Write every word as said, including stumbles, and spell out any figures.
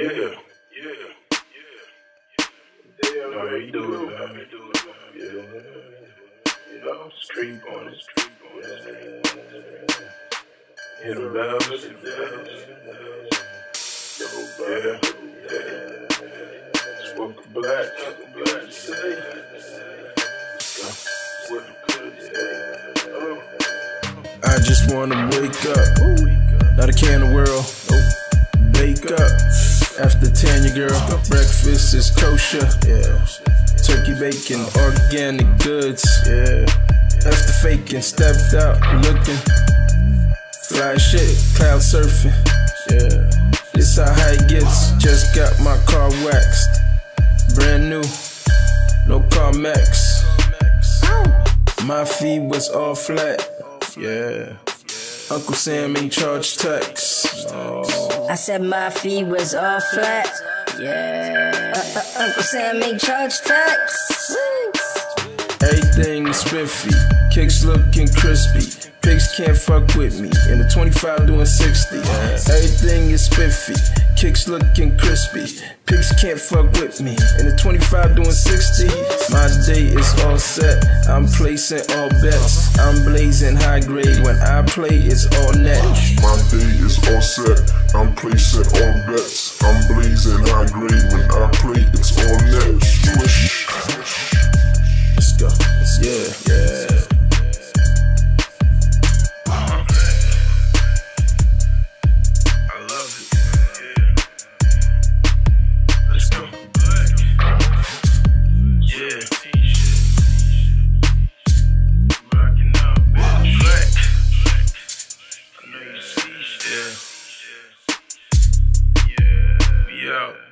Yeah, yeah, yeah, yeah. Yeah, no, you do it, man. You do it, man. Yeah. You know, street on it, street on it, street on it. You know, love is in love. Yeah, yeah. Smoke a black, smoke a black, say. What you could say. Oh. I just wanna wake up. Not a can of whirl. Nope. Bake up. After ten, your girl, breakfast is kosher. Yeah. Turkey bacon, organic goods. Yeah. After faking, stepped out, looking. Fly shit, cloud surfing. Yeah. This how high it gets. Just got my car waxed. Brand new, no CarMax. My fee was all flat. Yeah. Uncle Sam ain't charged tax. Oh. I said my fee was all flat. Yeah. Uh, uh, Uncle Sam ain't charged tax. Everything is spiffy. Kicks looking crispy. Pigs can't fuck with me. In the twenty-five doing sixty. Everything is spiffy. Kicks looking crispy. Pigs can't fuck with me. In the twenty-five doing sixty. My day is all set. I'm placing all bets. I'm blazing high grade. When I play, it's all net. My day is all set. I'm placing all bets. I'm blazing high grade. When I play, it's all net. Let's go. Yeah, yeah. Yeah.